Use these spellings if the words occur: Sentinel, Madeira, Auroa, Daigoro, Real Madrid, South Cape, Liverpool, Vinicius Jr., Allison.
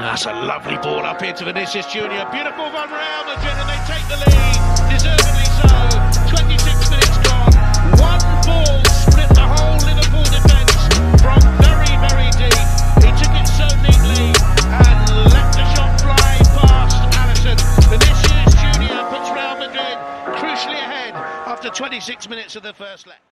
That's a lovely ball up here to Vinicius Jr. Beautiful run round the gym and they take the lead, deservedly so. 26 minutes gone. One ball split the whole Liverpool defence from very, very deep. He took it so neatly and let the shot fly past Allison. Vinicius Jr. puts Real Madrid crucially ahead after 26 minutes of the first leg.